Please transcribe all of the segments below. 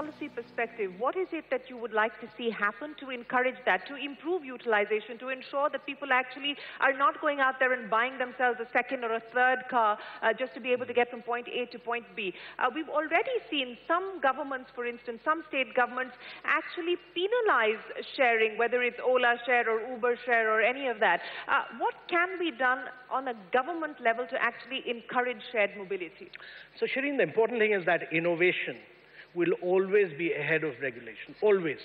policy perspective, what is it that you would like to see happen to encourage that, to improve utilization, to ensure that people actually are not going out there and buying themselves a second or a third car just to be able to get from point A to point B? We've already seen some governments, for instance, some state governments actually penalize sharing, whether it's Ola share or Uber share or any of that. What can be done on a government level to actually encourage shared mobility? So, Shireen, the important thing is that innovation will always be ahead of regulation, always.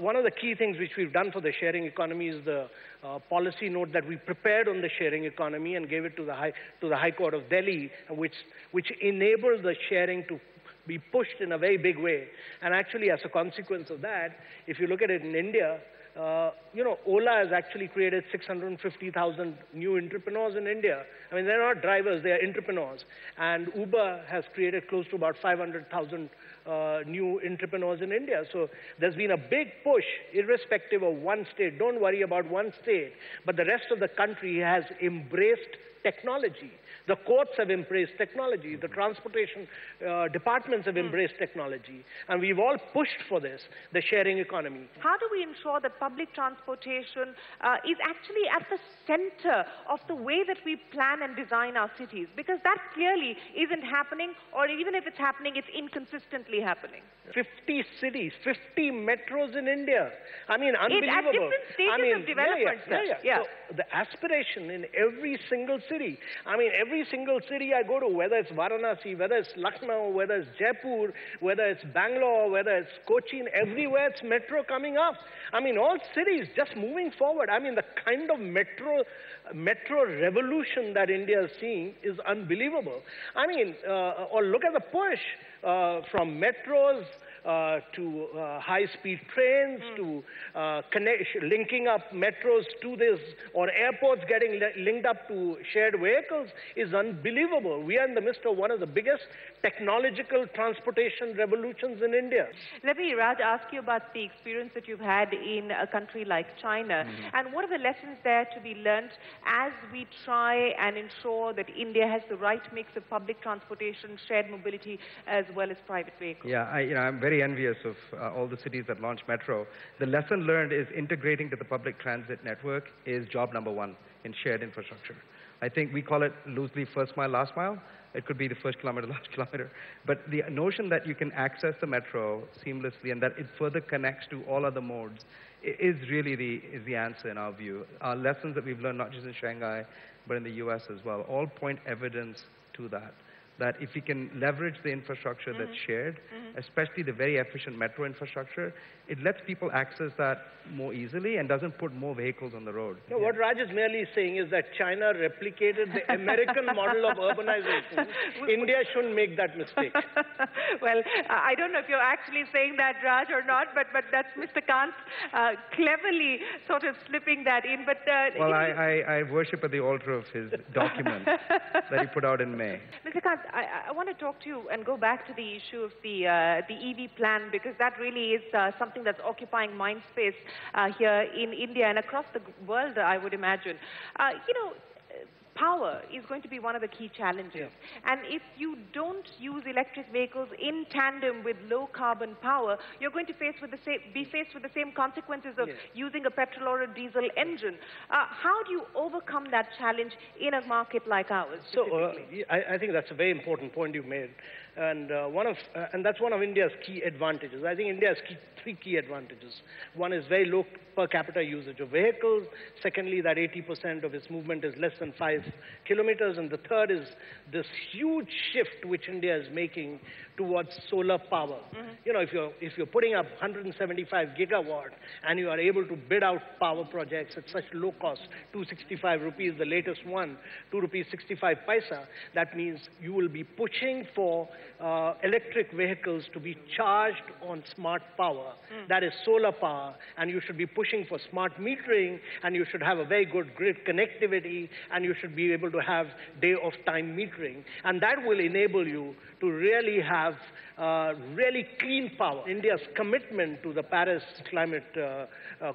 One of the key things which we've done for the sharing economy is the policy note that we prepared on the sharing economy and gave it to the High Court of Delhi, which enabled the sharing to be pushed in a very big way. And actually, as a consequence of that, if you look at it in India, you know, Ola has actually created 650,000 new entrepreneurs in India. I mean, they're not drivers, they're entrepreneurs. And Uber has created close to about 500,000 new entrepreneurs in India. So there's been a big push, irrespective of one state. Don't worry about one state. But the rest of the country has embraced technology. The courts have embraced technology. The transportation departments have embraced technology. And we've all pushed for this, the sharing economy. How do we ensure that public transportation is actually at the center of the way that we plan and design our cities? Because that clearly isn't happening, or even if it's happening, it's inconsistently happening. 50 cities, 50 metros in India. I mean, unbelievable. It's at different stages of development. Yeah. So the aspiration in every single city, I mean, every single city I go to, whether it's Varanasi, whether it's Lucknow, whether it's Jaipur, whether it's Bangalore, whether it's Cochin, everywhere it's metro coming up. I mean, all cities just moving forward. I mean, the kind of metro revolution that India is seeing is unbelievable. I mean, or look at the push from metros to high-speed trains, to linking up metros to this, or airports getting linked up to shared vehicles is unbelievable. We are in the midst of one of the biggest technological transportation revolutions in India. Let me, Raj, ask you about the experience that you've had in a country like China, and what are the lessons there to be learned as we try and ensure that India has the right mix of public transportation, shared mobility, as well as private vehicles? Yeah, I'm very envious of all the cities that launch metro. The lesson learned is integrating to the public transit network is job number one in shared infrastructure. I think we call it loosely first mile, last mile. It could be the first kilometer, last kilometer. But the notion that you can access the metro seamlessly and that it further connects to all other modes is really the answer in our view. Our lessons that we've learned, not just in Shanghai, but in the US as well, all point evidence to that. That if we can leverage the infrastructure that's shared, especially the very efficient metro infrastructure, it lets people access that more easily and doesn't put more vehicles on the road. No, what Raj is merely saying is that China replicated the American model of urbanization. India shouldn't make that mistake. Well, I don't know if you're actually saying that, Raj, or not, but that's Mr. Kant cleverly sort of slipping that in. But well, I worship at the altar of his document that he put out in May. Mr. Kant, I want to talk to you and go back to the issue of the EV plan, because that really is something that's occupying mind space here in India and across the world, I would imagine. You know, power is going to be one of the key challenges. Yeah. And if you don't use electric vehicles in tandem with low-carbon power, you're going to be faced with the same consequences of using a petrol or a diesel engine. How do you overcome that challenge in a market like ours? So I think that's a very important point you made. And, that's one of India's key advantages. I think India has three key advantages. One is very low per capita usage of vehicles. Secondly, that 80% of its movement is less than 5 kilometers. And the third is this huge shift which India is making towards solar power. You know, if you're putting up 175 gigawatt and you are able to bid out power projects at such low cost, 265 rupees, the latest one, 2 rupees 65 paisa, that means you will be pushing for electric vehicles to be charged on smart power. That is solar power, and you should be pushing for smart metering, and you should have a very good grid connectivity, and you should be able to have day-of-time metering. And that will enable you to really have really clean power. India's commitment to the Paris Climate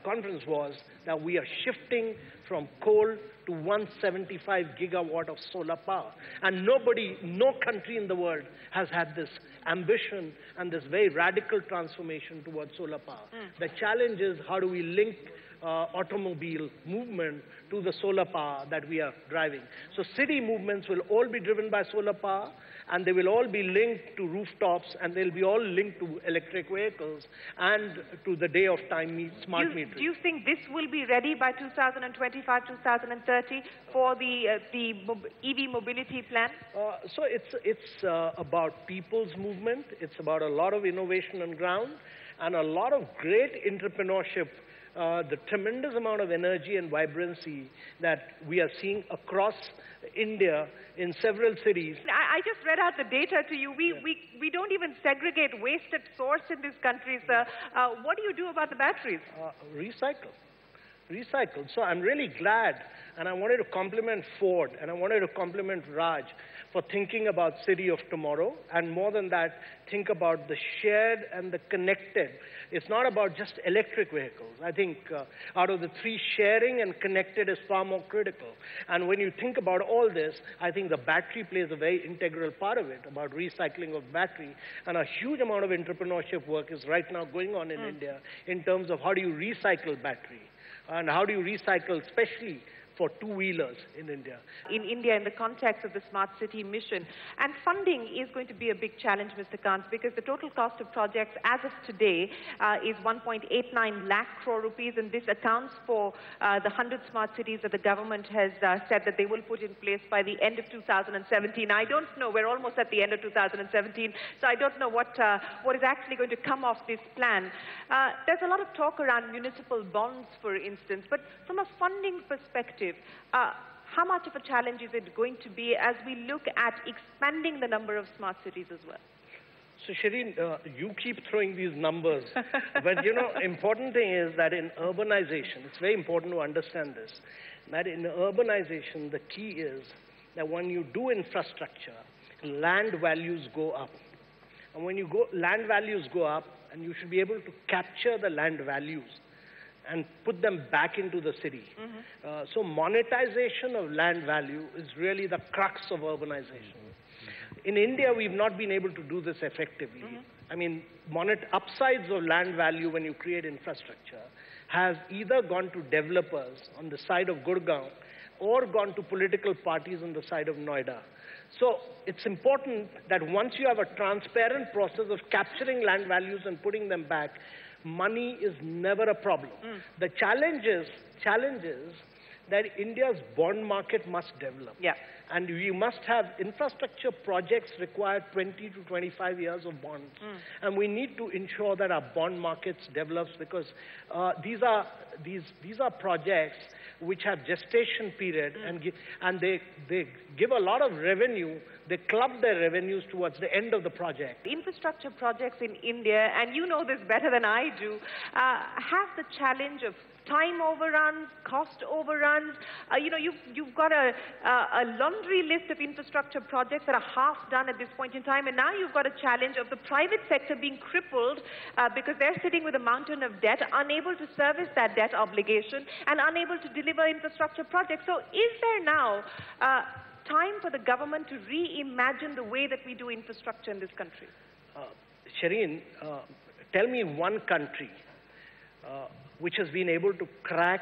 Conference was that we are shifting from coal to 175 gigawatt of solar power. And no country in the world has had this ambition and this very radical transformation towards solar power. The challenge is how do we link automobile movement to the solar power that we are driving. So city movements will all be driven by solar power, and they will all be linked to rooftops, and they'll be all linked to electric vehicles and to the day of time smart metering. Do you think this will be ready by 2025, 2030 for the EV mobility plan? So it's about people's movement. It's about a lot of innovation on ground and a lot of great entrepreneurship. The tremendous amount of energy and vibrancy that we are seeing across India in several cities. I just read out the data to you. We don't even segregate waste at source in this country, sir. What do you do about the batteries? Recycle. So I'm really glad, and I wanted to compliment Ford, and I wanted to compliment Raj for thinking about city of tomorrow, and more than that, think about the shared and the connected. It's not about just electric vehicles. I think out of the three, sharing and connected is far more critical. And when you think about all this, I think the battery plays a very integral part of it, about recycling of battery. And a huge amount of entrepreneurship work is right now going on in India in terms of how do you recycle battery. And how do you recycle, especially for two-wheelers in India? In India, in the context of the smart city mission. And funding is going to be a big challenge, Mr. Kant, because the total cost of projects as of today is 1.89 lakh crore rupees, and this accounts for the 100 smart cities that the government has said that they will put in place by the end of 2017. I don't know, we're almost at the end of 2017, so I don't know what is actually going to come off this plan. There's a lot of talk around municipal bonds, for instance, but from a funding perspective, how much of a challenge is it going to be as we look at expanding the number of smart cities as well? So Shireen, you keep throwing these numbers, but you know, important thing is that in urbanization, it's very important to understand this, that in urbanization, the key is that when you do infrastructure, land values go up. And when you go, land values go up, and you should be able to capture the land values and put them back into the city. So monetization of land value is really the crux of urbanization. In India, we've not been able to do this effectively. I mean, upsides of land value when you create infrastructure has either gone to developers on the side of Gurgaon or gone to political parties on the side of Noida. So it's important that once you have a transparent process of capturing land values and putting them back, money is never a problem. The challenge is that India's bond market must develop. And you must have infrastructure projects require 20 to 25 years of bonds. And we need to ensure that our bond markets develops, because these are projects which have gestation period and they give a lot of revenue. They club their revenues towards the end of the project. Infrastructure projects in India, and you know this better than I do, have the challenge of time overruns, cost overruns. You know, you've got a laundry list of infrastructure projects that are half done at this point in time, and now you've got a challenge of the private sector being crippled because they're sitting with a mountain of debt, unable to service that debt obligation, and unable to deliver infrastructure projects. So is there now time for the government to reimagine the way that we do infrastructure in this country? Shireen, tell me one country which has been able to crack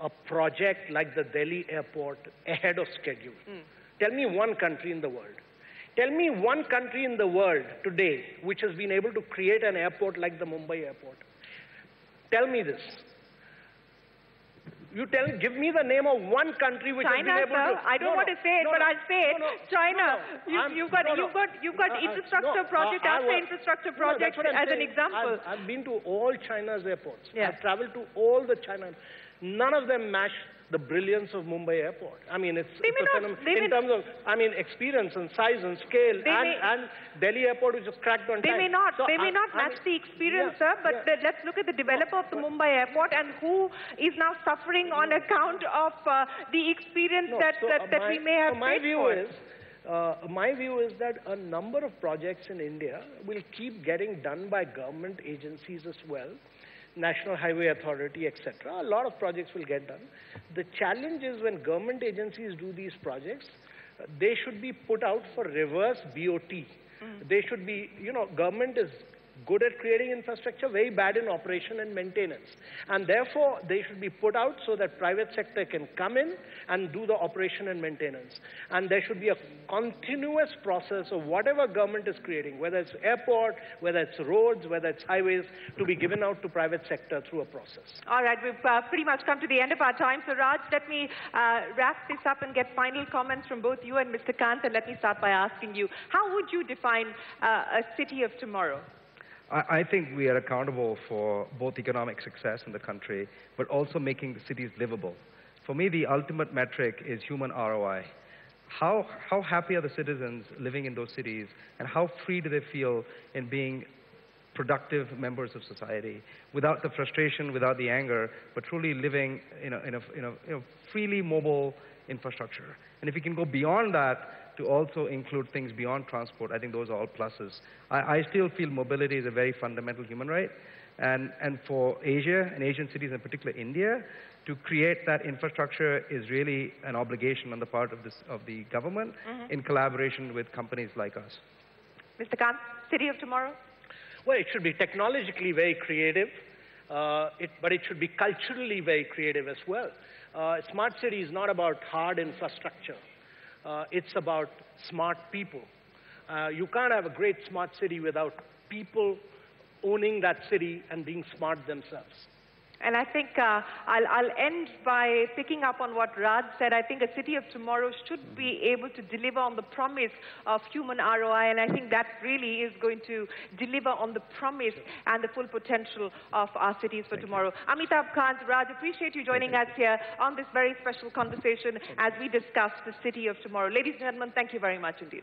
a project like the Delhi Airport ahead of schedule. Tell me one country in the world. Tell me one country in the world today which has been able to create an airport like the Mumbai Airport. Tell me this. You tell, give me the name of one country which China, has been able to... China, you've got infrastructure project as an example. I've been to all China's airports. I've traveled to all the China. None of them match the brilliance of Mumbai Airport. I mean, in terms of experience and size and scale, and Delhi Airport, which is cracked on time. They may not match the experience, sir, but let's look at the developer of the Mumbai Airport and who is now suffering on account of the experience that we may have My view is that a number of projects in India will keep getting done by government agencies as well. National Highway Authority, etc. A lot of projects will get done. The challenge is when government agencies do these projects, they should be put out for reverse BOT. They should be, government is good at creating infrastructure, very bad in operation and maintenance. And therefore, they should be put out so that private sector can come in and do the operation and maintenance. And there should be a continuous process of whatever government is creating, whether it's airport, whether it's roads, whether it's highways, to be given out to private sector through a process. All right, we've pretty much come to the end of our time. So Raj, let me wrap this up and get final comments from both you and Mr. Kant. And let me start by asking you, how would you define a city of tomorrow? I think we are accountable for both economic success in the country, but also making the cities livable. For me, the ultimate metric is human ROI. How happy are the citizens living in those cities, and how free do they feel in being productive members of society, without the frustration, without the anger, but truly living in a freely mobile infrastructure. And if we can go beyond that to also include things beyond transport, I think those are all pluses. I still feel mobility is a very fundamental human right. And for Asia and Asian cities, in particular India, to create that infrastructure is really an obligation on the part of the government in collaboration with companies like us. Mr. Kant, city of tomorrow? Well, it should be technologically very creative, but it should be culturally very creative as well. Smart city is not about hard infrastructure. It's about smart people. You can't have a great smart city without people owning that city and being smart themselves. And I think I'll end by picking up on what Raj said. I think a city of tomorrow should be able to deliver on the promise of human ROI, and I think that really is going to deliver on the promise and the full potential of our cities for tomorrow. Amitabh Kant, Raj, appreciate you joining us here on this very special conversation as we discuss the city of tomorrow. Ladies and gentlemen, thank you very much indeed.